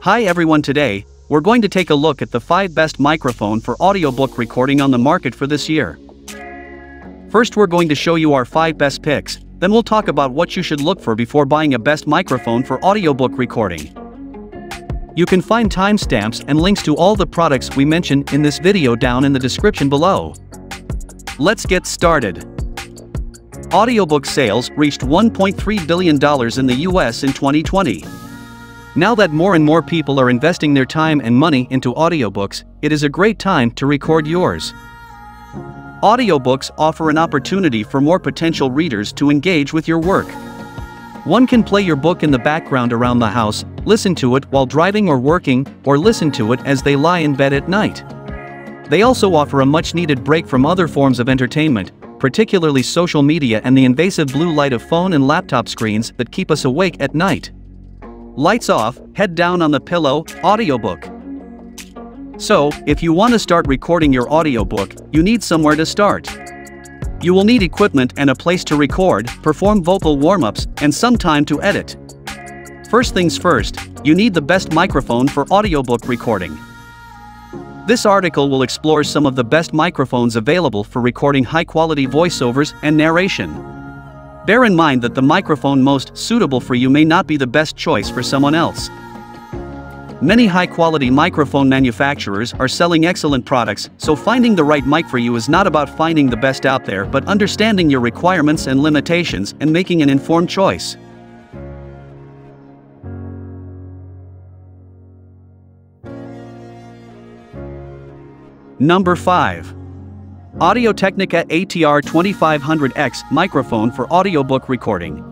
Hi everyone, today we're going to take a look at the 5 best microphone for audiobook recording on the market for this year. First, we're going to show you our 5 best picks, then we'll talk about what you should look for before buying a best microphone for audiobook recording. You can find timestamps and links to all the products we mentioned in this video down in the description below. Let's get started. Audiobook sales reached $1.3 billion in the US in 2020. Now that more and more people are investing their time and money into audiobooks, it is a great time to record yours. Audiobooks offer an opportunity for more potential readers to engage with your work. One can play your book in the background around the house, listen to it while driving or working, or listen to it as they lie in bed at night. They also offer a much-needed break from other forms of entertainment, particularly social media and the invasive blue light of phone and laptop screens that keep us awake at night. Lights off, head down on the pillow, audiobook. So, if you want to start recording your audiobook, you need somewhere to start. You will need equipment and a place to record, perform vocal warm-ups, and some time to edit. First things first, you need the best microphone for audiobook recording. This article will explore some of the best microphones available for recording high-quality voiceovers and narration. Bear in mind that the microphone most suitable for you may not be the best choice for someone else. Many high-quality microphone manufacturers are selling excellent products, so finding the right mic for you is not about finding the best out there but understanding your requirements and limitations and making an informed choice. Number 5. Audio-Technica ATR2500x microphone for audiobook recording.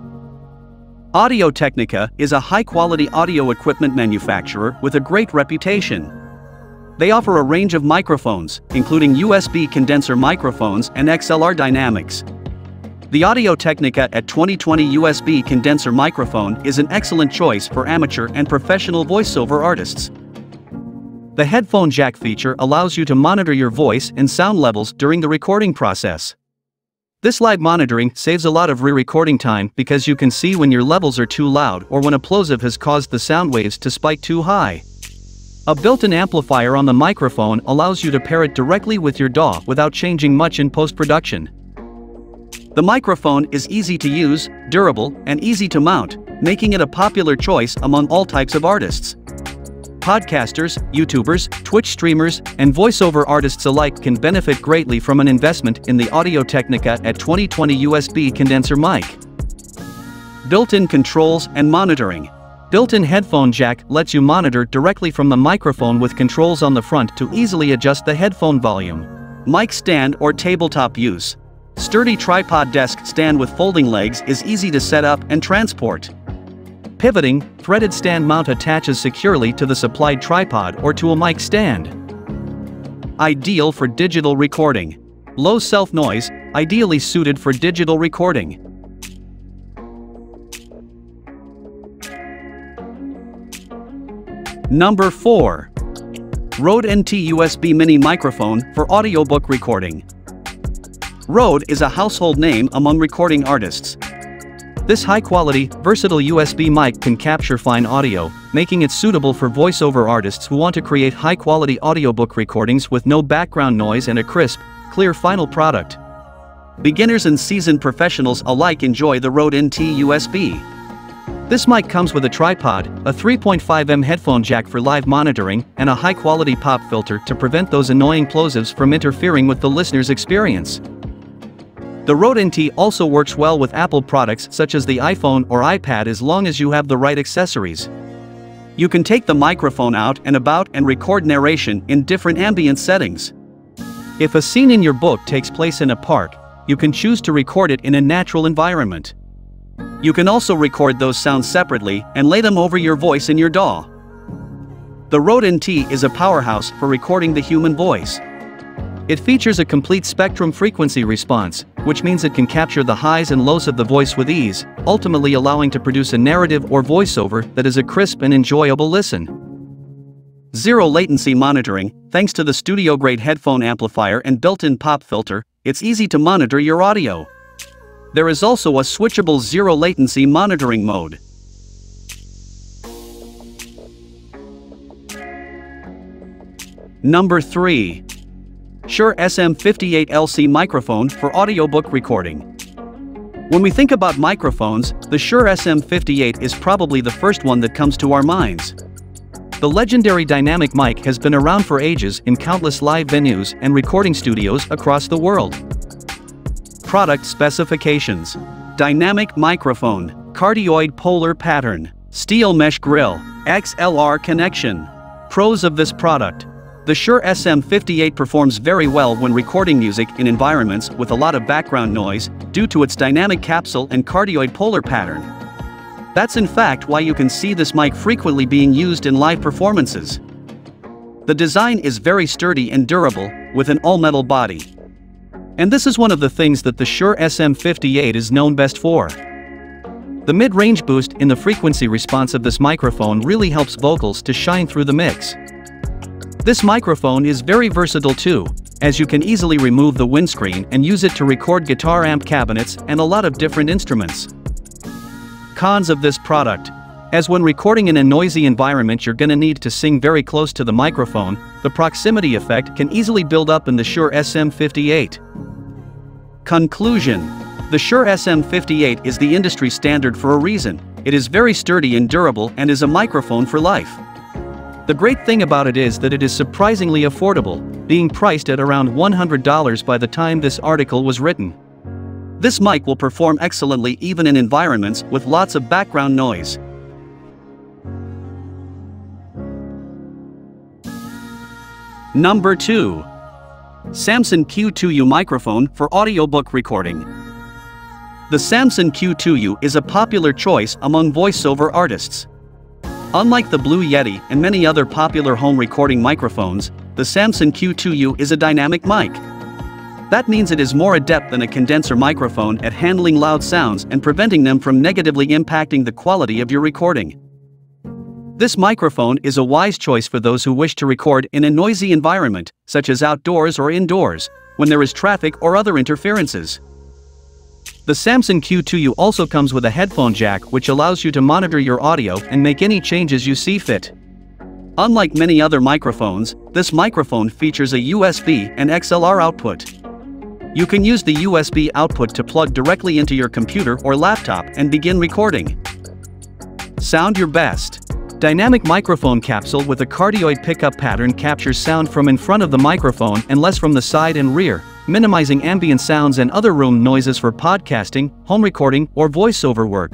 Audio-Technica is a high-quality audio equipment manufacturer with a great reputation. They offer a range of microphones, including USB condenser microphones and XLR dynamics. The Audio-Technica AT2020 USB condenser microphone is an excellent choice for amateur and professional voiceover artists. The headphone jack feature allows you to monitor your voice and sound levels during the recording process. This live monitoring saves a lot of re-recording time because you can see when your levels are too loud or when a plosive has caused the sound waves to spike too high. A built-in amplifier on the microphone allows you to pair it directly with your DAW without changing much in post-production. The microphone is easy to use, durable, and easy to mount, making it a popular choice among all types of artists. Podcasters, YouTubers, Twitch streamers, and voiceover artists alike can benefit greatly from an investment in the Audio-Technica AT2020 USB condenser mic. Built-in controls and monitoring. Built-in headphone jack lets you monitor directly from the microphone with controls on the front to easily adjust the headphone volume. Mic stand or tabletop use. Sturdy tripod desk stand with folding legs is easy to set up and transport. Pivoting, threaded stand mount attaches securely to the supplied tripod or to a mic stand. Ideal for digital recording. Low self-noise, ideally suited for digital recording. Number 4. Rode NT-USB-Mini microphone for audiobook recording. Rode is a household name among recording artists. This high-quality, versatile USB mic can capture fine audio, making it suitable for voiceover artists who want to create high-quality audiobook recordings with no background noise and a crisp, clear final product. Beginners and seasoned professionals alike enjoy the Rode NT-USB. This mic comes with a tripod, a 3.5mm headphone jack for live monitoring, and a high-quality pop filter to prevent those annoying plosives from interfering with the listener's experience. The Rode NT also works well with Apple products such as the iPhone or iPad as long as you have the right accessories. You can take the microphone out and about and record narration in different ambient settings. If a scene in your book takes place in a park, you can choose to record it in a natural environment. You can also record those sounds separately and lay them over your voice in your DAW. The Rode NT is a powerhouse for recording the human voice. It features a complete spectrum frequency response, which means it can capture the highs and lows of the voice with ease, ultimately allowing to produce a narrative or voiceover that is a crisp and enjoyable listen. Zero latency monitoring. Thanks to the studio-grade headphone amplifier and built-in pop filter, it's easy to monitor your audio. There is also a switchable zero latency monitoring mode. Number 3. Shure SM58LC microphone for audiobook recording. When we think about microphones, the Shure SM58 is probably the first one that comes to our minds. The legendary dynamic mic has been around for ages in countless live venues and recording studios across the world. Product specifications: dynamic microphone, cardioid polar pattern, steel mesh grille, XLR connection. Pros of this product: the Shure SM58 performs very well when recording music in environments with a lot of background noise due to its dynamic capsule and cardioid polar pattern. That's in fact why you can see this mic frequently being used in live performances. The design is very sturdy and durable, with an all-metal body. And this is one of the things that the Shure SM58 is known best for. The mid-range boost in the frequency response of this microphone really helps vocals to shine through the mix. This microphone is very versatile too, as you can easily remove the windscreen and use it to record guitar amp cabinets and a lot of different instruments. Cons of this product: as when recording in a noisy environment you're gonna need to sing very close to the microphone, the proximity effect can easily build up in the Shure SM58. Conclusion: the Shure SM58 is the industry standard for a reason. It is very sturdy and durable and is a microphone for life. The great thing about it is that it is surprisingly affordable, being priced at around $100 by the time this article was written. This mic will perform excellently even in environments with lots of background noise. Number 2. Samson Q2U microphone for audiobook recording. The Samson Q2U is a popular choice among voiceover artists. Unlike the Blue Yeti and many other popular home recording microphones, the Samson Q2U is a dynamic mic. That means it is more adept than a condenser microphone at handling loud sounds and preventing them from negatively impacting the quality of your recording. This microphone is a wise choice for those who wish to record in a noisy environment, such as outdoors or indoors, when there is traffic or other interferences. The Samson Q2U also comes with a headphone jack which allows you to monitor your audio and make any changes you see fit. Unlike many other microphones, this microphone features a USB and XLR output. You can use the USB output to plug directly into your computer or laptop and begin recording. Sound your best. Dynamic microphone capsule with a cardioid pickup pattern captures sound from in front of the microphone and less from the side and rear, minimizing ambient sounds and other room noises for podcasting, home recording, or voiceover work.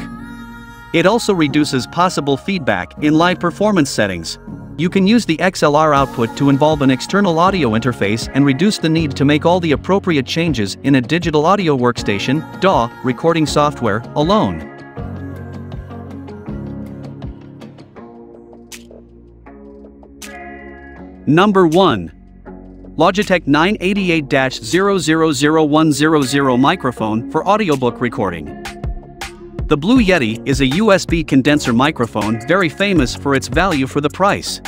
It also reduces possible feedback in live performance settings. You can use the XLR output to involve an external audio interface and reduce the need to make all the appropriate changes in a digital audio workstation, DAW, recording software, alone. Number 1. Logitech 988-000100 microphone for audiobook recording. The Blue Yeti is a USB condenser microphone very famous for its value for the price.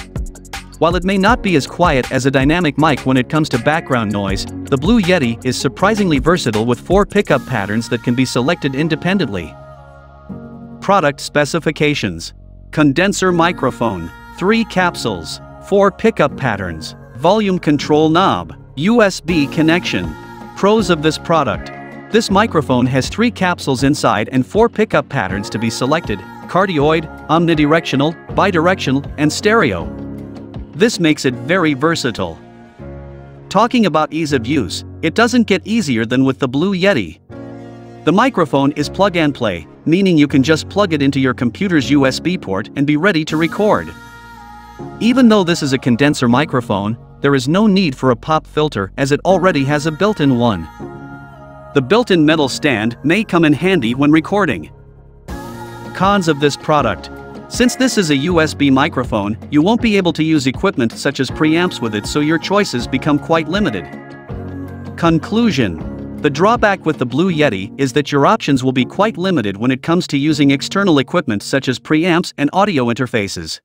While it may not be as quiet as a dynamic mic when it comes to background noise, the Blue Yeti is surprisingly versatile with 4 pickup patterns that can be selected independently. Product specifications: condenser microphone, 3 capsules, 4 pickup patterns, volume control knob, USB connection. Pros of this product: this microphone has 3 capsules inside and 4 pickup patterns to be selected: cardioid, omnidirectional, bidirectional, and stereo. This makes it very versatile. Talking about ease of use, it doesn't get easier than with the Blue Yeti. The microphone is plug and play, meaning you can just plug it into your computer's USB port and be ready to record. Even though this is a condenser microphone, there is no need for a pop filter as it already has a built-in one. The built-in metal stand may come in handy when recording. Cons of this product: since this is a USB microphone, you won't be able to use equipment such as preamps with it, so your choices become quite limited. Conclusion: the drawback with the Blue Yeti is that your options will be quite limited when it comes to using external equipment such as preamps and audio interfaces.